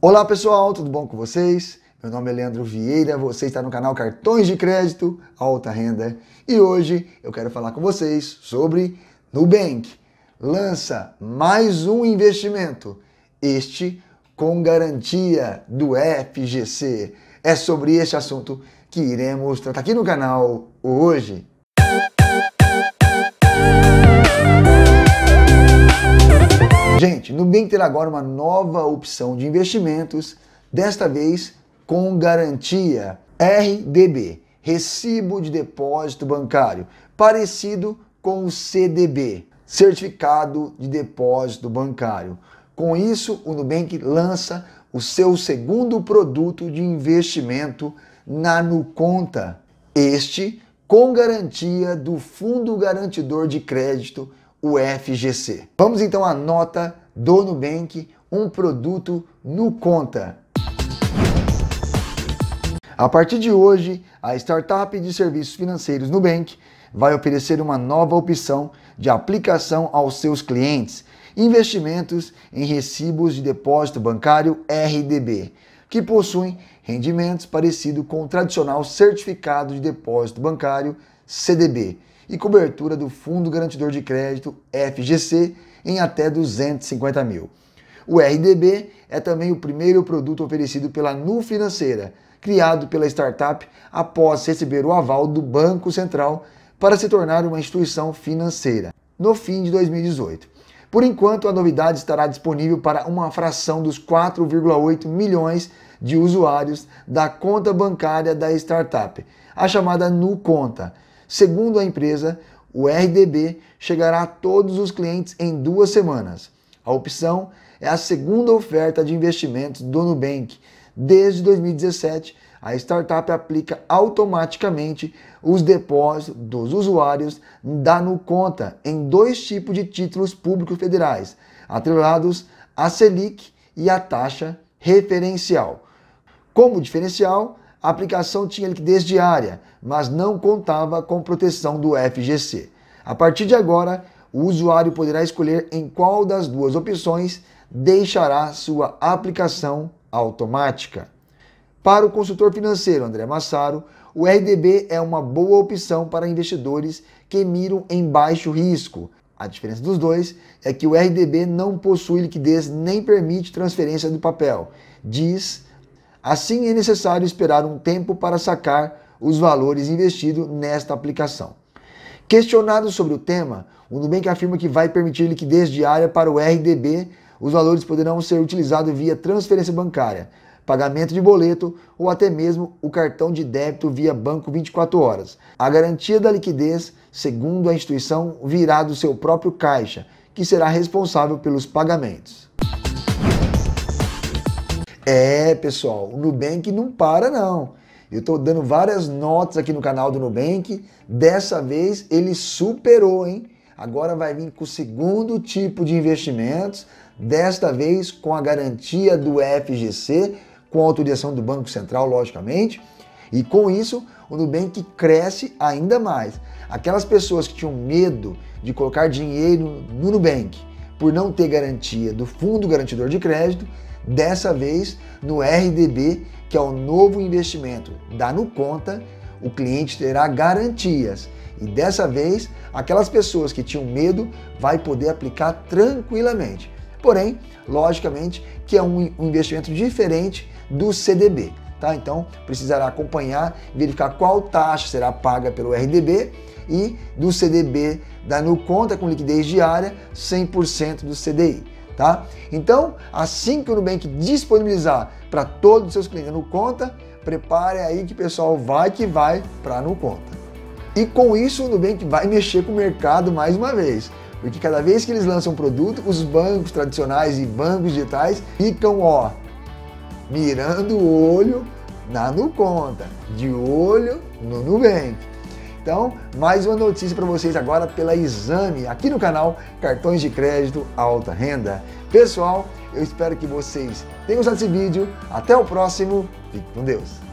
Olá pessoal, tudo bom com vocês? Meu nome é Leandro Vieira, você está no canal Cartões de Crédito Alta Renda e hoje eu quero falar com vocês sobre Nubank. Lança mais um investimento, este com garantia do FGC. É sobre este assunto que iremos tratar aqui no canal hoje. Gente, Nubank terá agora uma nova opção de investimentos, desta vez com garantia RDB, Recibo de Depósito Bancário, parecido com o CDB, Certificado de Depósito Bancário. Com isso, o Nubank lança o seu segundo produto de investimento na Nuconta, este com garantia do Fundo Garantidor de Crédito, o FGC. Vamos então à nota do Nubank, um produto Nuconta. A partir de hoje, a startup de serviços financeiros Nubank vai oferecer uma nova opção de aplicação aos seus clientes, investimentos em recibos de depósito bancário RDB, que possuem rendimentos parecidos com o tradicional certificado de depósito bancário CDB e cobertura do Fundo Garantidor de Crédito FGC em até 250 mil. O RDB é também o primeiro produto oferecido pela Nu Financeira, criado pela startup após receber o aval do Banco Central para se tornar uma instituição financeira no fim de 2018. Por enquanto, a novidade estará disponível para uma fração dos 4,8 milhões de usuários da conta bancária da startup, a chamada Nuconta. Segundo a empresa, o RDB chegará a todos os clientes em 2 semanas. A opção é a segunda oferta de investimentos do Nubank. Desde 2017, a startup aplica automaticamente os depósitos dos usuários da Nuconta em 2 tipos de títulos públicos federais, atrelados à Selic e à taxa referencial. Como diferencial, a aplicação tinha liquidez diária, mas não contava com proteção do FGC. A partir de agora, o usuário poderá escolher em qual das 2 opções deixará sua aplicação automática. Para o consultor financeiro André Massaro, o RDB é uma boa opção para investidores que miram em baixo risco. A diferença dos dois é que o RDB não possui liquidez nem permite transferência do papel, diz. Assim, é necessário esperar um tempo para sacar os valores investidos nesta aplicação. Questionado sobre o tema, o Nubank afirma que vai permitir liquidez diária para o RDB. Os valores poderão ser utilizados via transferência bancária, pagamento de boleto ou até mesmo o cartão de débito via banco 24 horas. A garantia da liquidez, segundo a instituição, virá do seu próprio caixa, que será responsável pelos pagamentos. É, pessoal, o Nubank não para não. Eu estou dando várias notas aqui no canal do Nubank. Dessa vez ele superou, hein? Agora vai vir com o segundo tipo de investimentos, desta vez com a garantia do FGC, com a autorização do Banco Central, logicamente. E com isso, o Nubank cresce ainda mais. Aquelas pessoas que tinham medo de colocar dinheiro no Nubank por não ter garantia do Fundo Garantidor de Crédito, dessa vez, no RDB, que é o novo investimento da Nuconta, o cliente terá garantias. E dessa vez, aquelas pessoas que tinham medo vai poder aplicar tranquilamente. Porém, logicamente, que é um investimento diferente do CDB. Tá? Então, precisará acompanhar, verificar qual taxa será paga pelo RDB e do CDB da Nuconta com liquidez diária 100% do CDI. Tá? Então, assim que o Nubank disponibilizar para todos os seus clientes a Nuconta, prepare aí que o pessoal vai que vai para a Nuconta. E com isso o Nubank vai mexer com o mercado mais uma vez, porque cada vez que eles lançam um produto, os bancos tradicionais e bancos digitais ficam, ó, mirando o olho na Nuconta, de olho no Nubank. Então, mais uma notícia para vocês agora pela Exame, aqui no canal Cartões de Crédito Alta Renda. Pessoal, eu espero que vocês tenham gostado desse vídeo. Até o próximo. Fique com Deus.